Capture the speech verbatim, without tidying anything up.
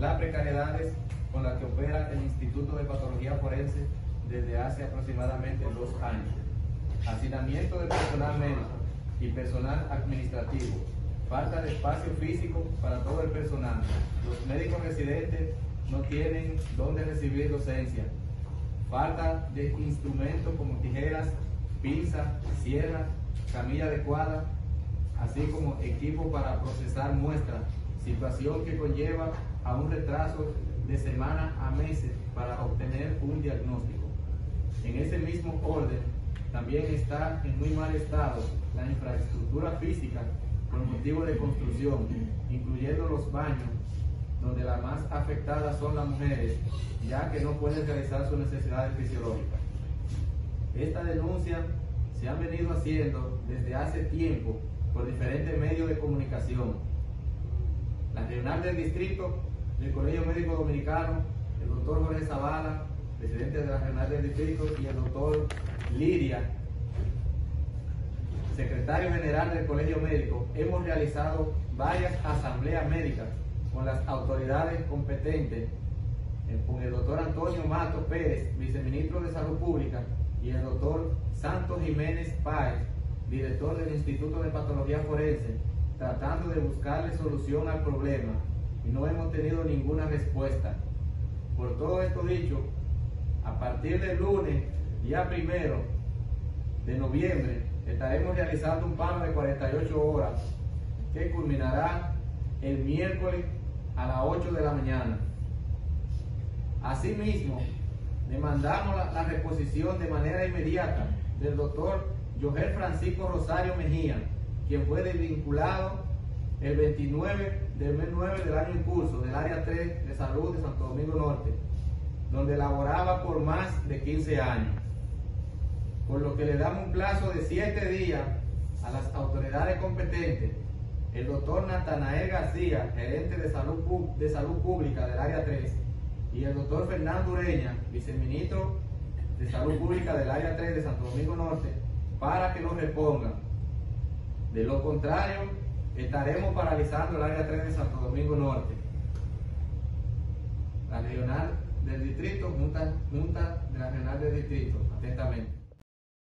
las precariedades con las que opera el Instituto de Patología Forense desde hace aproximadamente dos años, hacinamiento de personal médico y personal administrativo, falta de espacio físico para todo el personal, los médicos residentes no tienen dónde recibir docencia, falta de instrumentos como tijeras, pinzas, sierras, camilla adecuada, así como equipo para procesar muestras, situación que conlleva a un retraso de semana a meses para obtener un diagnóstico. En ese mismo orden, también está en muy mal estado la infraestructura física por motivo de construcción, incluyendo los baños, donde las más afectadas son las mujeres, ya que no pueden realizar sus necesidades fisiológicas. Esta denuncia se ha venido haciendo desde hace tiempo por diferentes medios de comunicación. La regional del distrito del Colegio Médico Dominicano, el doctor Jorge Zavala, presidente de la regional del distrito, y el doctor Liria, secretario general del Colegio Médico, hemos realizado varias asambleas médicas con las autoridades competentes, con el doctor Antonio Matos Pérez, viceministro de Salud Pública, y el doctor Santos Jiménez Páez, director del Instituto de Patología Forense, tratando de buscarle solución al problema, y no hemos tenido ninguna respuesta. Por todo esto dicho, a partir del lunes, día primero de noviembre, estaremos realizando un paro de cuarenta y ocho horas que culminará el miércoles a las ocho de la mañana. Asimismo, demandamos la, la reposición de manera inmediata del doctor Joel Francisco Rosario Mejía, quien fue desvinculado el veintinueve del mes nueve del año en curso del área tres de salud de Santo Domingo Norte, donde laboraba por más de quince años, por lo que le damos un plazo de siete días a las autoridades competentes. El doctor Natanael García, gerente de salud, de salud pública del área tres, y el doctor Fernando Ureña, viceministro de Salud Pública del área tres de Santo Domingo Norte, para que nos respondan. De lo contrario, estaremos paralizando el área tres de Santo Domingo Norte. La regional del distrito, junta, junta de la regional del distrito, atentamente.